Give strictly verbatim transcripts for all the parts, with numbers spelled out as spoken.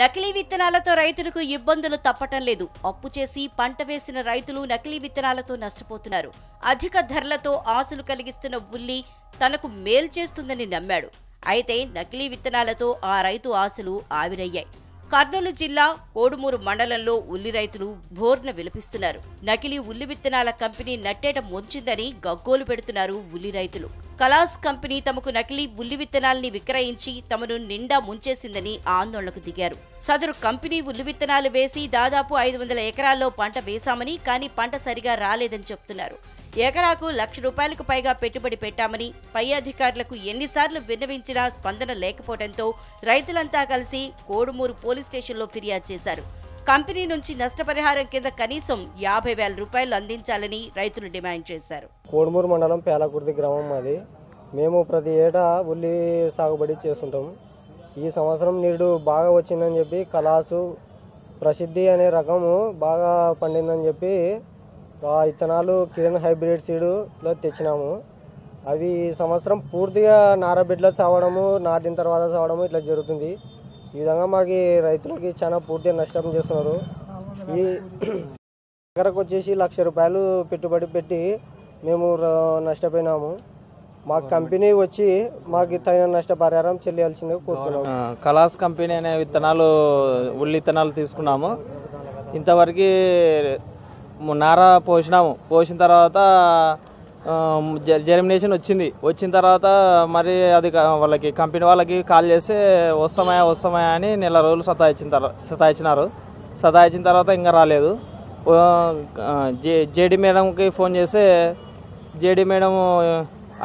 నకిలీ విత్తనాలతో రైతులకు ఇబ్బందులు తప్పటం లేదు. అప్పు చేసి పంట వేసిన రైతులు నకిలీ విత్తనాలతో నష్టపోతున్నారు. అధిక ధరలతో ఆశలు కలిగిస్తున్న ఉల్లి తనకు మేలు చేస్తుందని నమ్మాడు. అయితే నకిలీ విత్తనాలతో ఆ రైతు ఆశలు ఆవిరయ్యాయి. కర్నూలు జిల్లా కోడుమూరు మండలంలో ఉల్లి రైతులు భోర్న విలపిస్తున్నారు. నకిలీ ఉల్లి విత్తనాల కంపెనీ నట్టేట ముంచిందని గగ్గోలు పెడుతున్నారు ఉల్లి రైతులు. కలాస్ కంపెనీ తమకు నకిలీ ఉల్లి విత్తనాల్ని విక్రయించి తమను నిండా ముంచేసిందని ఆందోళనకు దిగారు. సదరు కంపెనీ ఉల్లి విత్తనాలు వేసి దాదాపు ఐదు వందల ఎకరాల్లో పంట వేశామని, కానీ పంట సరిగా రాలేదని చెప్తున్నారు. ఎకరాకు లక్ష రూపాయలకు పైగా పెట్టుబడి పెట్టామని పై అధికారులకు ఎన్నిసార్లు విన్నవించినా స్పందన లేకపోవడంతో రైతులంతా కలిసి కోడుమూరు పోలీస్ స్టేషన్లో ఫిర్యాదు చేశారు. కంపెనీ నుంచి నష్టపరిహారం కింద కనీసం యాభై వేల రూపాయలు అందించాలని రైతులు డిమాండ్ చేశారు. కోడుమూరు మండలం పేలకుర్తి గ్రామం మాది. మేము ప్రతి ఏటా ఉల్లి సాగుబడి చేస్తుంటాము. ఈ సంవత్సరం నీరు బాగా వచ్చిందని చెప్పి, కలాసు ప్రసిద్ధి అనే రకము బాగా పండిందని చెప్పి ఆ విత్తనాలు కిరణ్ హైబ్రిడ్ సీడులో తెచ్చినాము. అవి ఈ సంవత్సరం పూర్తిగా నారబిడ్డలో చావడము, నాటిన తర్వాత చావడము ఇట్లా జరుగుతుంది. ఈ విధంగా మాకు రైతులకి చాలా పూర్తిగా నష్టం చేస్తున్నారు. ఈ దగ్గరకు వచ్చేసి లక్ష రూపాయలు పెట్టుబడి పెట్టి మేము నష్టపోయినాము. మా కంపెనీ వచ్చి మాకు తగిన నష్టపరిహారం చెల్లించాల్సిందిగా కోరుతున్నాము. కలాస్ కంపెనీ అనే విత్తనాలు ఉల్లి విత్తనాలు తీసుకున్నాము. ఇంతవరకు నార పోసినాము. పోసిన తర్వాత జర్మినేషన్ వచ్చింది. వచ్చిన తర్వాత మరి అది వాళ్ళకి కంపెనీ వాళ్ళకి కాల్ చేసి వస్తామయా వస్తామయా అని నెల రోజులు సతాయించిన తర్వాత సతాయించినారు. సతాయించిన తర్వాత ఇంకా రాలేదు. జే జేడీ మేడంకి ఫోన్ చేసి, జేడీ మేడం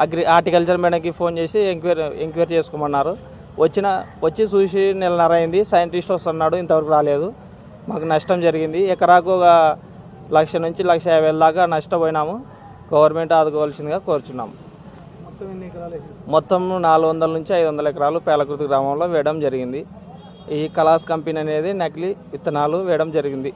అగ్రి హార్టికల్చర్ మేడంకి ఫోన్ చేసి ఎంక్వైరీ ఎంక్వైరీ చేసుకోమన్నారు. వచ్చిన వచ్చి చూసి నెలన్నర అయింది. సైంటిస్ట్ వస్తున్నాడు, ఇంతవరకు రాలేదు. మాకు నష్టం జరిగింది. ఎకరాకు ఒక లక్ష నుంచి లక్ష యాభై వేల దాకా నష్టపోయినాము. గవర్నమెంట్ ఆదుకోవాల్సిందిగా కోరుచున్నాము. మొత్తం నాలుగు వందల నుంచి ఐదు వందల ఎకరాలు పేలకృతి గ్రామంలో వేయడం జరిగింది. ఈ కలాస్ కంపెనీ అనేది నకిలీ విత్తనాలు వేయడం జరిగింది.